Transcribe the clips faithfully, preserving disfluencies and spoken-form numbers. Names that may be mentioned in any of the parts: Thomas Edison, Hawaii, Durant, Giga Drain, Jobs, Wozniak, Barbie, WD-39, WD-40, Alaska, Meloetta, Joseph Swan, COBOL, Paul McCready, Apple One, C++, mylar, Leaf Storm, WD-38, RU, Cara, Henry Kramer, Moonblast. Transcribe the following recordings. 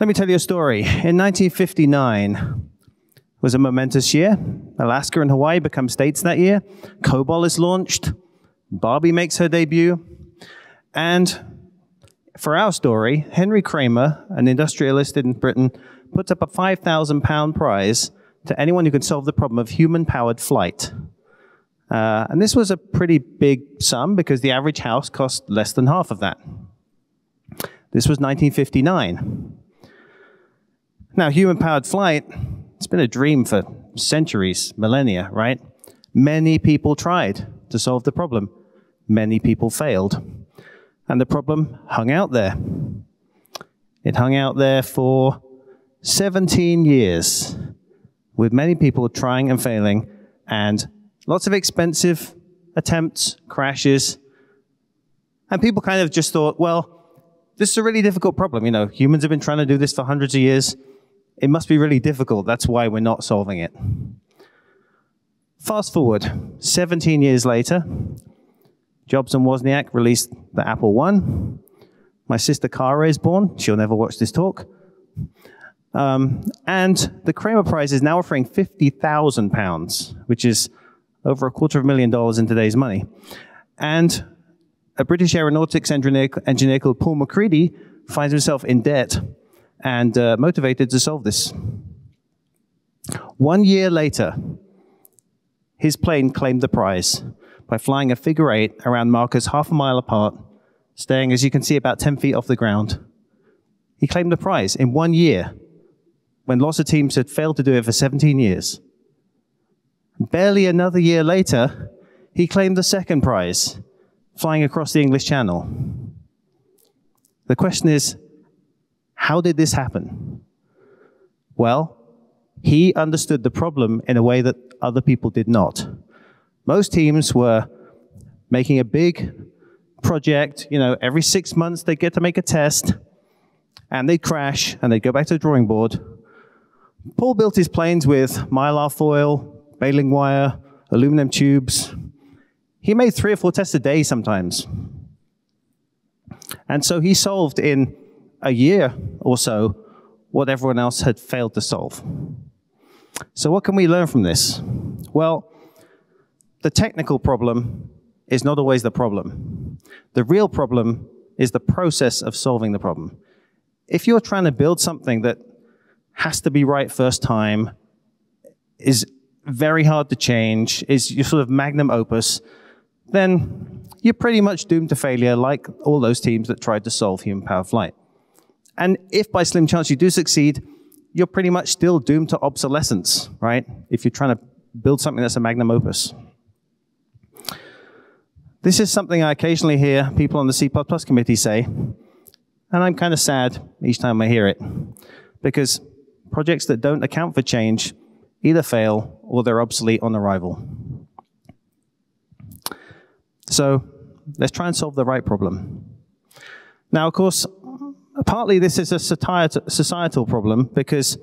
Let me tell you a story. In nineteen fifty-nine, was a momentous year. Alaska and Hawaii become states that year. COBOL is launched. Barbie makes her debut. And for our story, Henry Kramer, an industrialist in Britain, puts up a five thousand pound prize to anyone who can solve the problem of human-powered flight. Uh, and this was a pretty big sum because the average house cost less than half of that. This was nineteen fifty-nine. Now, human-powered flight, it's been a dream for centuries, millennia, right? Many people tried to solve the problem. Many people failed. And the problem hung out there. It hung out there for seventeen years, with many people trying and failing, and lots of expensive attempts, crashes. And people kind of just thought, well, this is a really difficult problem. You know, humans have been trying to do this for hundreds of years. It must be really difficult. That's why we're not solving it. Fast forward, seventeen years later, Jobs and Wozniak released the Apple One. My sister Cara is born. She'll never watch this talk. Um, and the Kramer Prize is now offering fifty thousand pounds, which is over a quarter of a million dollars in today's money. And a British aeronautics engineer, engineer called Paul McCready finds himself in debt and uh, motivated to solve this. One year later, his plane claimed the prize by flying a figure eight around markers half a mile apart, staying, as you can see, about ten feet off the ground. He claimed the prize in one year when lots of teams had failed to do it for seventeen years. Barely another year later, he claimed the second prize, flying across the English Channel. The question is, how did this happen? Well, he understood the problem in a way that other people did not. Most teams were making a big project, you know, every six months they'd get to make a test, and they'd crash, and they'd go back to the drawing board. Paul built his planes with mylar foil, baling wire, aluminum tubes. He made three or four tests a day sometimes. And so he solved in a year or so what everyone else had failed to solve. So what can we learn from this? Well, the technical problem is not always the problem. The real problem is the process of solving the problem. If you're trying to build something that has to be right first time, is very hard to change, is your sort of magnum opus, then you're pretty much doomed to failure like all those teams that tried to solve human-powered flight. And if by slim chance you do succeed, you're pretty much still doomed to obsolescence, right? If you're trying to build something that's a magnum opus. This is something I occasionally hear people on the C plus plus committee say, and I'm kind of sad each time I hear it, because projects that don't account for change either fail or they're obsolete on arrival. So let's try and solve the right problem. Now, of course, partly this is a societal problem because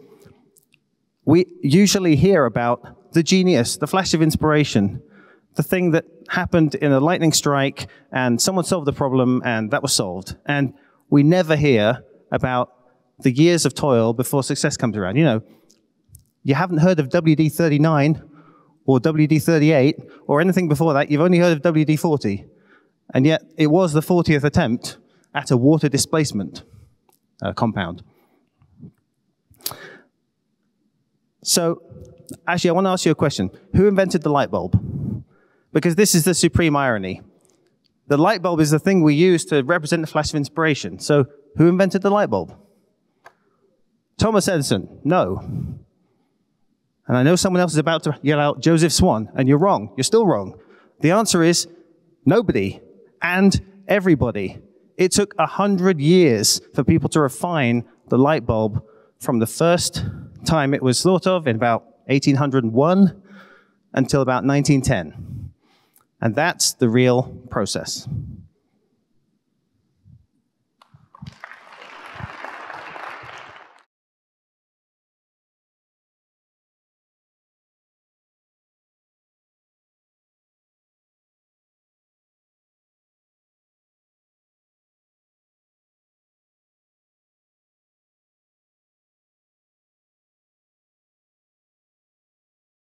we usually hear about the genius, the flash of inspiration, the thing that happened in a lightning strike and someone solved the problem and that was solved. And we never hear about the years of toil before success comes around. You know, you haven't heard of W D thirty-nine or W D thirty-eight or anything before that. You've only heard of W D forty. And yet it was the fortieth attempt at a water displacement uh, compound. So actually, I want to ask you a question. Who invented the light bulb? Because this is the supreme irony. The light bulb is the thing we use to represent the flash of inspiration. So who invented the light bulb? Thomas Edison. No. And I know someone else is about to yell out Joseph Swan, and you're wrong. You're still wrong. The answer is nobody and everybody. It took one hundred years for people to refine the light bulb from the first time it was thought of in about eighteen hundred and one until about nineteen ten. And that's the real process.